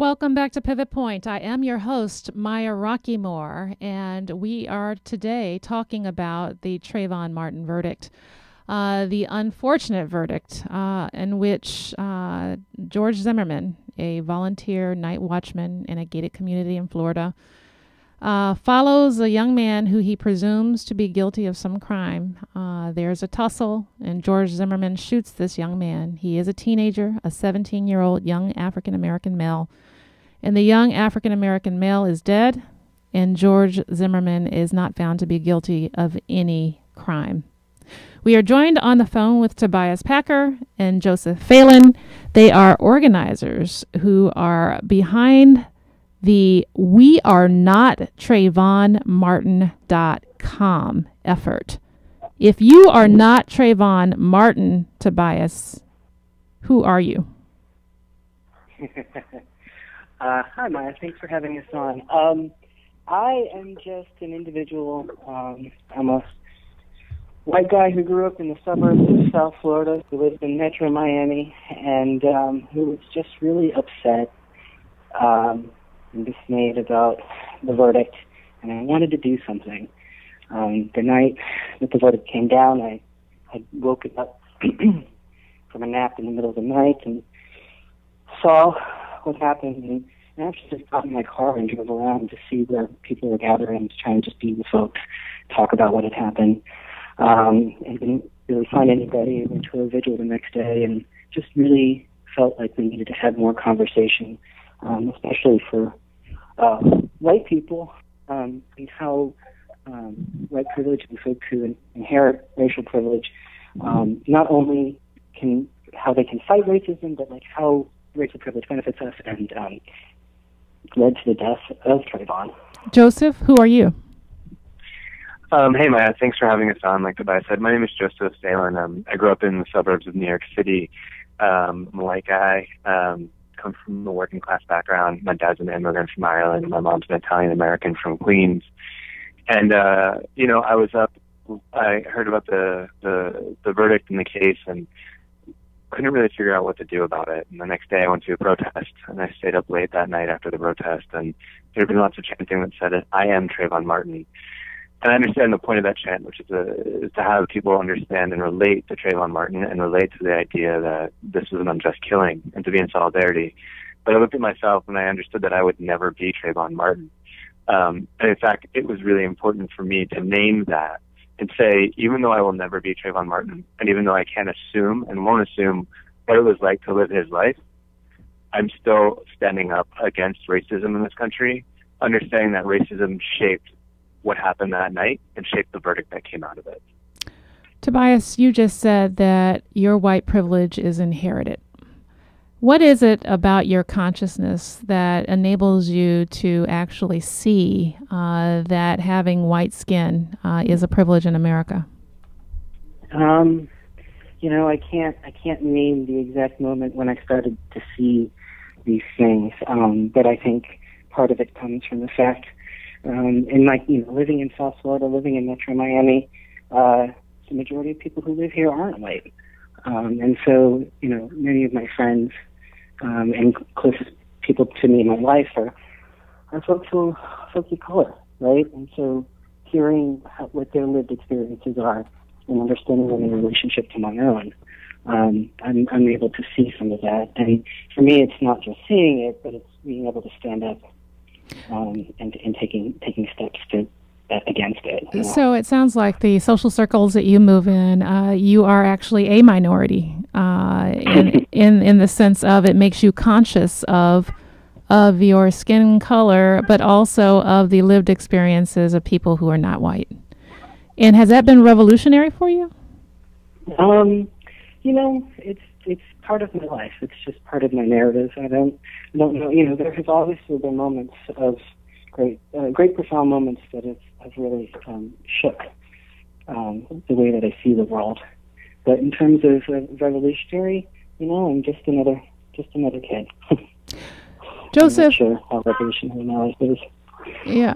Welcome back to Pivot Point. I am your host, Maya Rockeymoore, and we are today talking about the Trayvon Martin verdict, the unfortunate verdict in which George Zimmerman, a volunteer night watchman in a gated community in Florida, follows a young man who he presumes to be guilty of some crime. There's a tussle, and George Zimmerman shoots this young man. He is a teenager, a 17-year-old young African-American male. And the young African-American male is dead, and George Zimmerman is not found to be guilty of any crime. We are joined on the phone with Tobias Packer and Joseph Phelan. They are organizers who are behind the We Are Not TrayvonMartin.com effort. If you are not Trayvon Martin, Tobias, who are you? Hi, Maya. Thanks for having us on. I am just an individual. I'm a white guy who grew up in the suburbs of South Florida, who lives in Metro Miami, and who was just really upset and dismayed about the verdict. And I wanted to do something. The night that the verdict came down, I woke up from a nap in the middle of the night and saw what happened, and I actually just got in my car and drove around to see where people were gathering, to try and just be with folks, talk about what had happened. And didn't really find anybody. Went to a vigil the next day and just really felt like we needed to have more conversation, especially for white people, and how white privilege and folks who inherit racial privilege, not only can how they can fight racism, but like how racial privilege benefits us, and led to the death of Trayvon. Joseph, who are you? Hey, Maya. Thanks for having us on. Like Tobias said, my name is Joseph Salem. I grew up in the suburbs of New York City. I'm a white guy. Come from a working class background. My dad's an immigrant from Ireland. My mom's an Italian American from Queens. And you know, I was up. I heard about the verdict in the case and couldn't really figure out what to do about it. And the next day I went to a protest, and I stayed up late that night after the protest, and there had been lots of chanting that said, "I am Trayvon Martin." And I understand the point of that chant, which is to have people understand and relate to Trayvon Martin and relate to the idea that this was an unjust killing and to be in solidarity. But I looked at myself and I understood that I would never be Trayvon Martin. And in fact, it was really important for me to name that and say, even though I will never be Trayvon Martin, and even though I can't assume and won't assume what it was like to live his life, I'm still standing up against racism in this country, understanding that racism shaped what happened that night and shaped the verdict that came out of it. Tobias, you just said that your white privilege is inherited. What is it about your consciousness that enables you to actually see that having white skin is a privilege in America? You know, I can't name the exact moment when I started to see these things, but I think part of it comes from the fact and like, you know, living in South Florida, living in Metro Miami, the majority of people who live here aren't white. And so, you know, many of my friends and closest people to me in my life are folks of color, right? And so hearing what their lived experiences are and understanding them in relationship to my own, I'm able to see some of that. And for me, it's not just seeing it, but it's being able to stand up and taking steps to against it. Yeah. So it sounds like the social circles that you move in, you are actually a minority in the sense of it makes you conscious of your skin color, but also of the lived experiences of people who are not white. And has that been revolutionary for you? You know, it's part of my life. It's just part of my narrative. I don't know. You know, there has obviously been moments of great profound moments that have really shook the way that I see the world. But in terms of revolutionary, you know, I'm just another kid. Joseph, I'm not sure how revolutionary my life is. Yeah,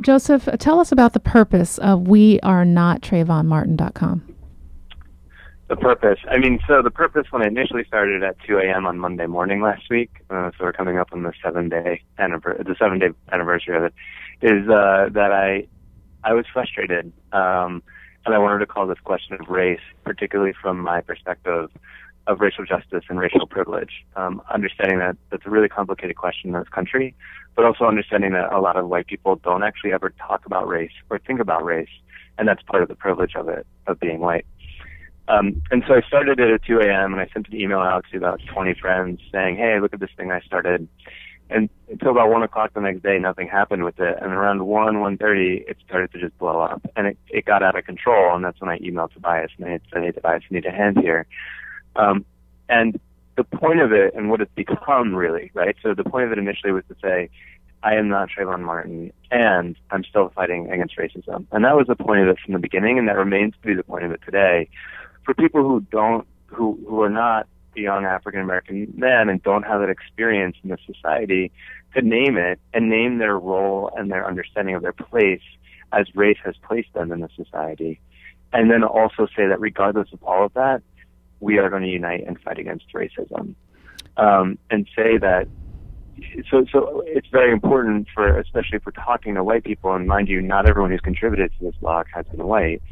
Joseph, tell us about the purpose of WeAreNotTrayvonMartin.com. The purpose. I mean, so the purpose when I initially started at 2 a.m. on Monday morning last week, so we're coming up on the seven-day anniversary of it, is that I was frustrated, and I wanted to call this question of race, particularly from my perspective of racial justice and racial privilege, understanding that that's a really complicated question in this country, but also understanding that a lot of white people don't actually ever talk about race or think about race, and that's part of the privilege of it, of being white. And so I started it at 2 a.m. and I sent an email out to about 20 friends saying, hey, look at this thing I started. And until about 1 o'clock the next day, nothing happened with it. And around 1:30, it started to just blow up. And it got out of control. And that's when I emailed Tobias and I said, hey, Tobias, I need a hand here. And the point of it and what it's become, really, right? So the point of it initially was to say, I am not Trayvon Martin, and I'm still fighting against racism. And that was the point of it from the beginning, and that remains to be the point of it today. For people who are not young African American men and don't have that experience in this society, to name it and name their role and their understanding of their place as race has placed them in the society. And then also say that regardless of all of that, we are going to unite and fight against racism. And say that, so it's very important for, especially if we're talking to white people, and mind you, not everyone who's contributed to this blog has been white,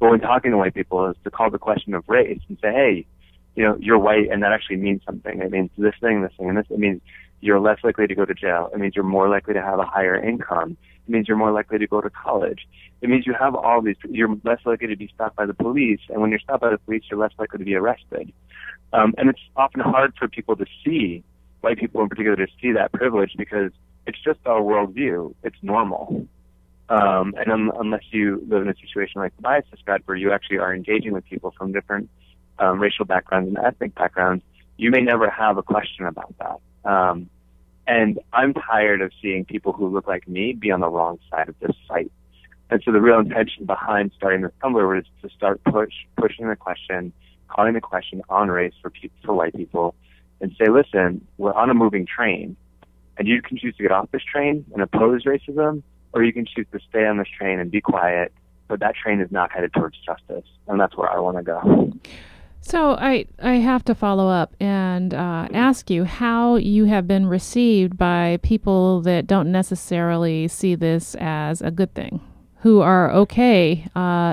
but when talking to white people is to call the question of race and say, hey, you know, you're white and that actually means something. It means this thing, and this. It means you're less likely to go to jail. It means you're more likely to have a higher income. It means you're more likely to go to college. It means you have all these, you're less likely to be stopped by the police. And when you're stopped by the police, you're less likely to be arrested. And it's often hard for people to see, white people in particular, to see that privilege because it's just our worldview. It's normal. And unless you live in a situation like Tobias described, where you actually are engaging with people from different racial backgrounds and ethnic backgrounds, you may never have a question about that. And I'm tired of seeing people who look like me be on the wrong side of this fight. And so the real intention behind starting this Tumblr was to start pushing the question, calling the question on race for white people, and say, listen, we're on a moving train, and you can choose to get off this train and oppose racism, or you can choose to stay on this train and be quiet, but that train is not headed towards justice, and that's where I want to go. So I have to follow up and ask you how you have been received by people that don't necessarily see this as a good thing, who are okay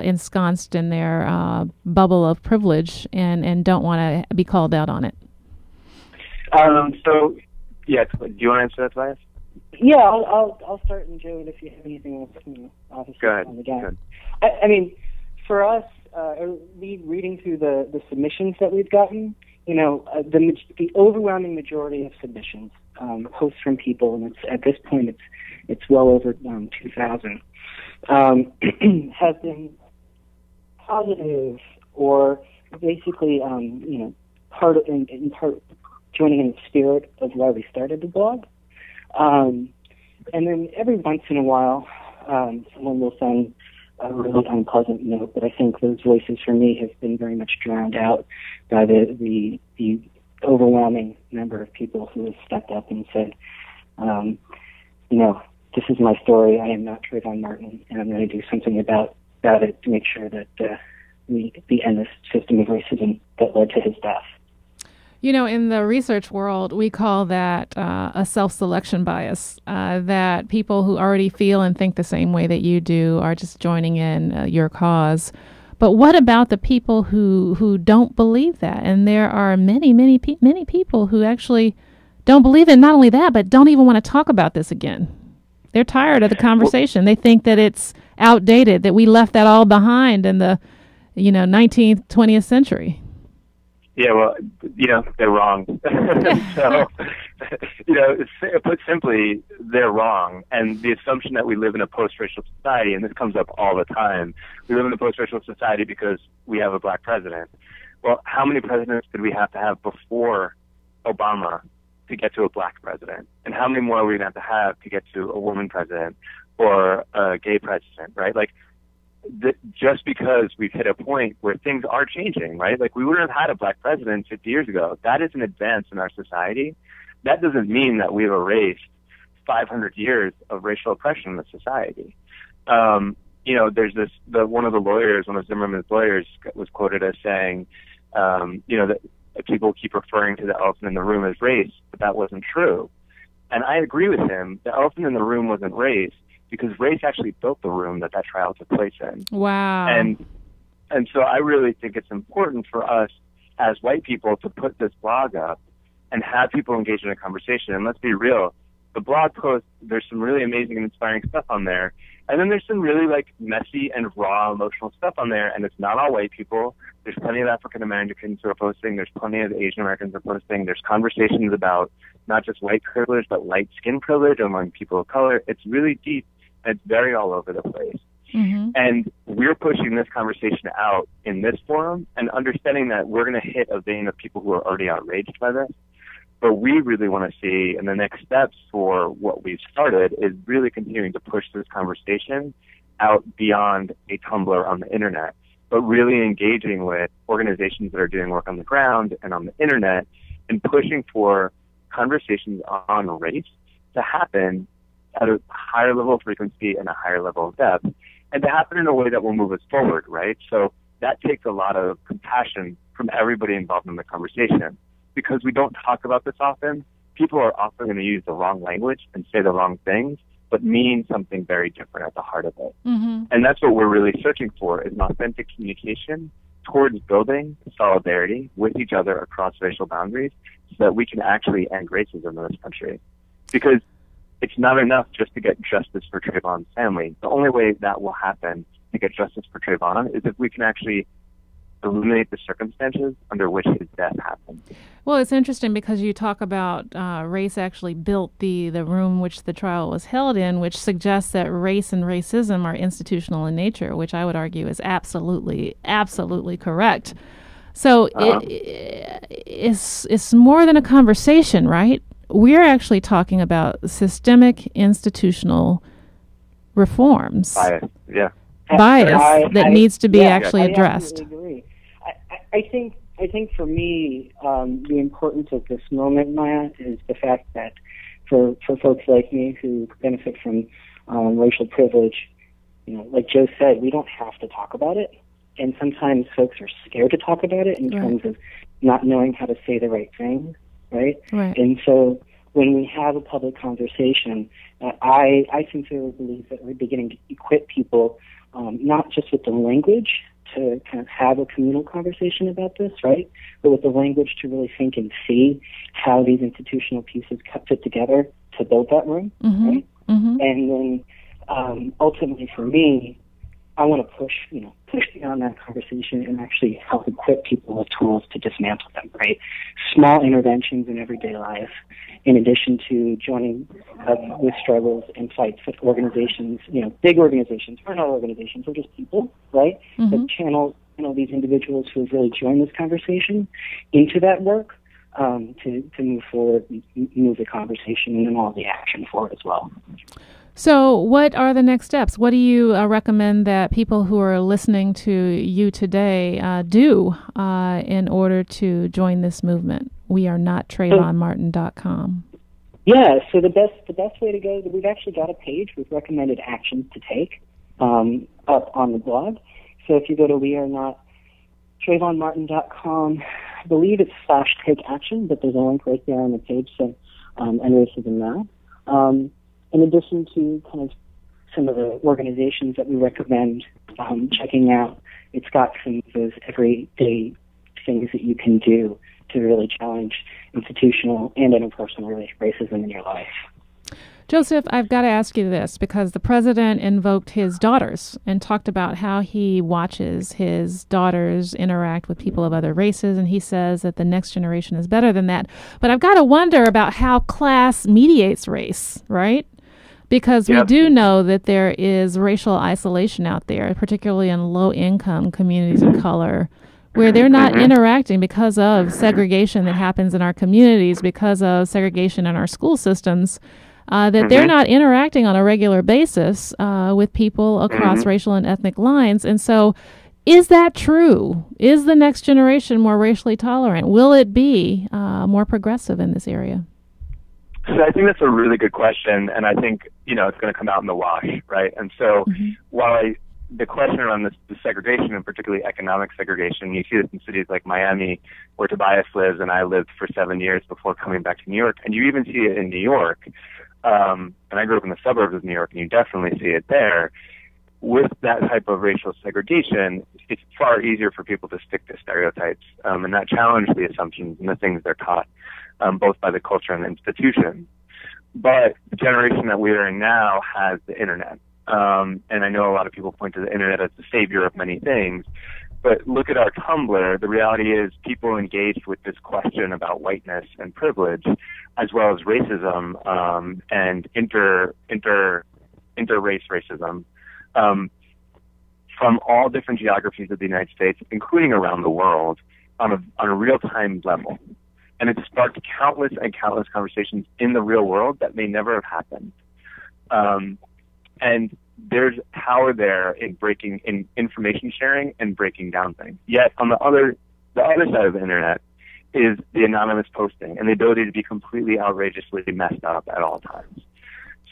ensconced in their bubble of privilege and don't want to be called out on it. So, yeah, do you want to answer that, Tobias? Yeah, I'll start, and Joe, if you have anything, obviously, go ahead. On the gap. I mean, for us, reading through the submissions that we've gotten, you know, the overwhelming majority of submissions, posts from people, and it's at this point it's well over 2,000, have been positive or basically, you know, in part joining in the spirit of why we started the blog. And then every once in a while, someone will send a really unpleasant note, but I think those voices for me have been very much drowned out by the overwhelming number of people who have stepped up and said, you know, this is my story, I am not Trayvon Martin, and I'm going to do something about it to make sure that we end this system of racism that led to his death. You know, in the research world, we call that a self-selection bias, that people who already feel and think the same way that you do are just joining in your cause. But what about the people who don't believe that? And there are many people who actually don't believe it. Not only that, but don't even want to talk about this again. They're tired of the conversation. They think that it's outdated, that we left that all behind in the, you know, 19th, 20th century. Yeah, well, you know, they're wrong. So, you know, put simply, they're wrong. And the assumption that we live in a post-racial society, and this comes up all the time, we live in a post-racial society because we have a black president. Well, how many presidents did we have to have before Obama to get to a black president? And how many more are we going to have to get to a woman president or a gay president, right? Like, just because we've hit a point where things are changing, right? Like, we wouldn't have had a black president 50 years ago. That is an advance in our society. That doesn't mean that we've erased 500 years of racial oppression in the society. You know, there's one of Zimmerman's lawyers was quoted as saying, that people keep referring to the elephant in the room as race, but that wasn't true. And I agree with him. The elephant in the room wasn't race, because race actually built the room that trial took place in. Wow. And so I really think it's important for us as white people to put this blog up and have people engage in a conversation. And let's be real, the blog post, there's some really amazing and inspiring stuff on there. And then there's some really messy and raw emotional stuff on there. And it's not all white people. There's plenty of African Americans who are posting. There's plenty of Asian Americans who are posting. There's conversations about not just white privilege, but light skin privilege among people of color. It's really deep. And it's very all over the place. Mm-hmm. And we're pushing this conversation out in this forum and understanding that we're going to hit a vein of people who are already outraged by this. But we really want to see, and the next steps for what we've started is really continuing to push this conversation out beyond a Tumblr on the internet, but really engaging with organizations that are doing work on the ground and on the internet and pushing for conversations on race to happen at a higher level of frequency and a higher level of depth, and to happen in a way that will move us forward, right? So that takes a lot of compassion from everybody involved in the conversation. Because we don't talk about this often, people are often going to use the wrong language and say the wrong things, but mean something very different at the heart of it. Mm-hmm. And that's what we're really searching for, is an authentic communication towards building solidarity with each other across racial boundaries so that we can actually end racism in this country. Because it's not enough just to get justice for Trayvon's family. The only way that will happen to get justice for Trayvon is if we can actually eliminate the circumstances under which his death happened. Well, it's interesting because you talk about race actually built the room which the trial was held in, which suggests that race and racism are institutional in nature, which I would argue is absolutely correct. So it's more than a conversation, right? We're actually talking about systemic institutional reforms. Bias that needs to be actually addressed. I think for me, the importance of this moment, Maya, is the fact that for folks like me who benefit from racial privilege, like Joe said, we don't have to talk about it. And sometimes folks are scared to talk about it in terms of not knowing how to say the right thing, right? And so when we have a public conversation, I sincerely believe that we're beginning to equip people, not just with the language to kind of have a communal conversation about this, right? But with the language to really think and see how these institutional pieces fit together to build that room, right? Mm-hmm. And then ultimately for me, I want to push beyond that conversation and actually help equip people with tools to dismantle them, right? Small interventions in everyday life, in addition to joining up with struggles and fights with organizations, big organizations. We're not organizations, we're just people, right? Mm-hmm. That channel these individuals who have really joined this conversation into that work to move forward, move the conversation and then all the action forward as well. So what are the next steps? What do you recommend that people who are listening to you today do in order to join this movement? We are not TrayvonMartin.com. Yeah, so the best way to go, we've actually got a page with recommended actions to take up on the blog. So if you go to we are not TrayvonMartin.com, I believe it's /take action, but there's a link right there on the page, so and racism now. In addition to kind of some of the organizations that we recommend checking out, it's got some of those everyday things that you can do to really challenge institutional and interpersonal racism in your life. Joseph, I've got to ask you this, because the president invoked his daughters and talked about how he watches his daughters interact with people of other races, and he says that the next generation is better than that. But I've got to wonder about how class mediates race, right? Because we do know that there is racial isolation out there, particularly in low-income communities of color, where they're not interacting because of segregation that happens in our communities, because of segregation in our school systems, that they're not interacting on a regular basis with people across racial and ethnic lines. And so is that true? Is the next generation more racially tolerant? Will it be more progressive in this area? So I think that's a really good question. And I think, it's going to come out in the wash, right? And so while I the question around the segregation, and particularly economic segregation, you see this in cities like Miami, where Tobias lives, and I lived for 7 years before coming back to New York. And you even see it in New York. And I grew up in the suburbs of New York, and you definitely see it there. With that type of racial segregation, it's far easier for people to stick to stereotypes and not challenge the assumptions and the things they're taught, both by the culture and the institution. But the generation that we are in now has the internet. And I know a lot of people point to the internet as the savior of many things, but look at our Tumblr. The reality is people engaged with this question about whiteness and privilege, as well as racism, and inter-race racism, from all different geographies of the United States, including around the world, on a real-time level. And it sparked countless and countless conversations in the real world that may never have happened. And there's power there in breaking, in information sharing and breaking down things. Yet on the other side of the internet is the anonymous posting and the ability to be completely outrageously messed up at all times.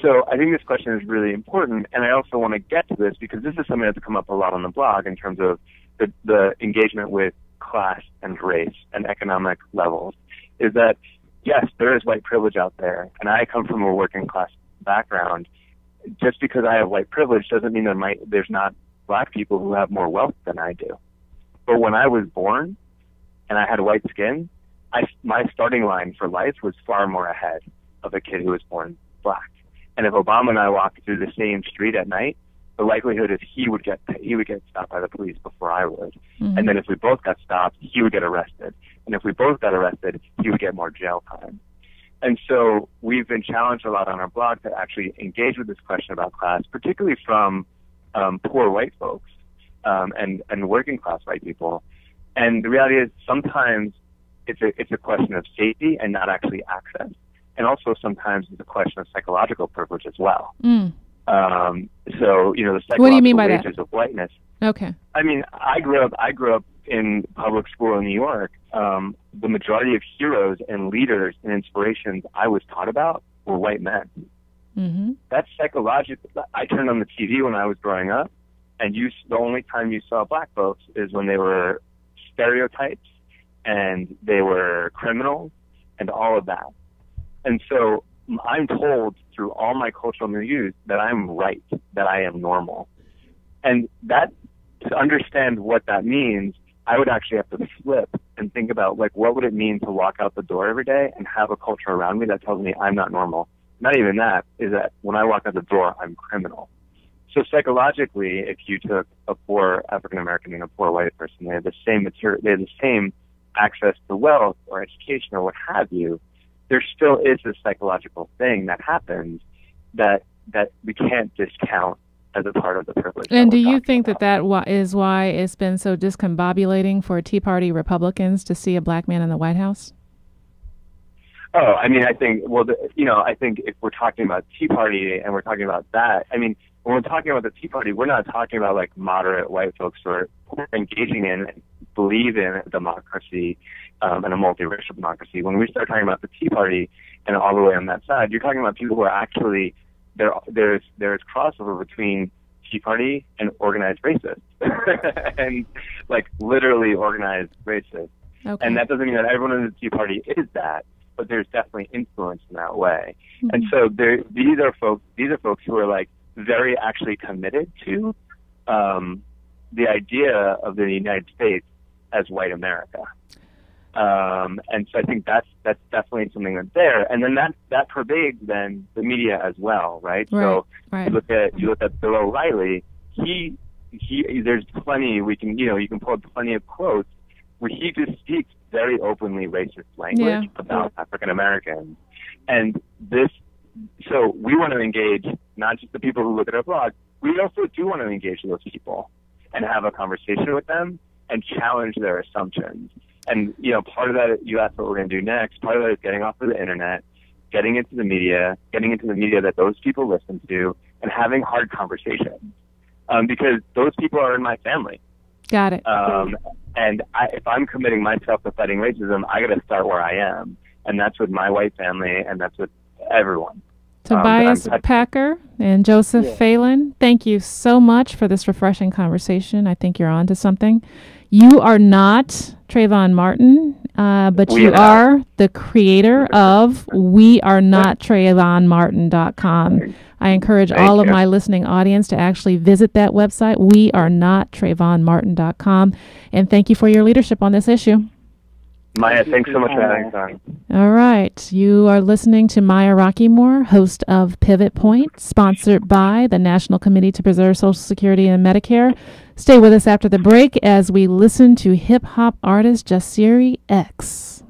So I think this question is really important, and I also want to get to this because this is something that's come up a lot on the blog in terms of the engagement with class and race and economic levels, is that, yes, there is white privilege out there, and I come from a working class background. Just because I have white privilege doesn't mean there's not black people who have more wealth than I do. But when I was born and I had white skin, my starting line for life was far more ahead of a kid who was born black. And if Obama and I walked through the same street at night, the likelihood is he would get stopped by the police before I would. Mm-hmm. And then if we both got stopped, he would get arrested. And if we both got arrested, he would get more jail time. And so we've been challenged a lot on our blog to actually engage with this question about class, particularly from poor white folks and working class white people. And the reality is sometimes it's a question of safety and not actually access. And also sometimes it's a question of psychological privilege as well. Mm. So, you know, the psychological wages of whiteness. Okay. I mean, I grew up in public school in New York. The majority of heroes and leaders and inspirations I was taught about were white men. Mm-hmm. That's psychological. I turned on the TV when I was growing up, and the only time you saw black folks is when they were stereotypes and they were criminals and all of that. And so I'm told through all my cultural milieux that I'm right, that I am normal. And that, to understand what that means, I would actually have to flip and think about, like, what would it mean to walk out the door every day and have a culture around me that tells me I'm not normal? Not even that, is that when I walk out the door, I'm criminal. So psychologically, if you took a poor African-American and a poor white person, they have the same material, they have the same access to wealth or education or what have you. There still is this psychological thing that happens that we can't discount as a part of the privilege. And do you think that is why it's been so discombobulating for Tea Party Republicans to see a black man in the White House? Oh, I mean, I think, I think if we're talking about Tea Party and we're talking about that, I mean, when we're talking about the Tea Party, we're not talking about, like, moderate white folks who are engaging in and believe in democracy and a multiracial democracy. When we start talking about the Tea Party and all the way on that side, you're talking about people who are actually... There's crossover between Tea Party and organized racists, and like literally organized racists. Okay. And that doesn't mean that everyone in the Tea Party is that, but there's definitely influence in that way. Mm-hmm. And so these are folks who are like very actually committed to the idea of the United States as white America. And so I think that's definitely something that's there. And then that pervades then the media as well, right? Right. So you look at Bill O'Reilly, he there's plenty you can pull up plenty of quotes where he just speaks very openly racist language about African Americans. And so we want to engage not just the people who look at our blog, we also do want to engage those people and have a conversation with them and challenge their assumptions. And, you know, part of that, you asked what we're going to do next. Part of that is getting off of the internet, getting into the media that those people listen to, and having hard conversations. Because those people are in my family. Got it. And if I'm committing myself to fighting racism, I got to start where I am. And that's with my white family, and that's with everyone. Tobias Packer and Joseph Phelan, thank you so much for this refreshing conversation. I think you're on to something. You are not Trayvon Martin, but you are the creator of WeAreNotTrayvonMartin.com. I encourage all of my listening audience to actually visit that website, WeAreNotTrayvonMartin.com. And thank you for your leadership on this issue. Maya, thanks so much for having us on. All right. You are listening to Maya Rockeymoore, host of Pivot Point, sponsored by the National Committee to Preserve Social Security and Medicare. Stay with us after the break as we listen to hip-hop artist Jasiri X.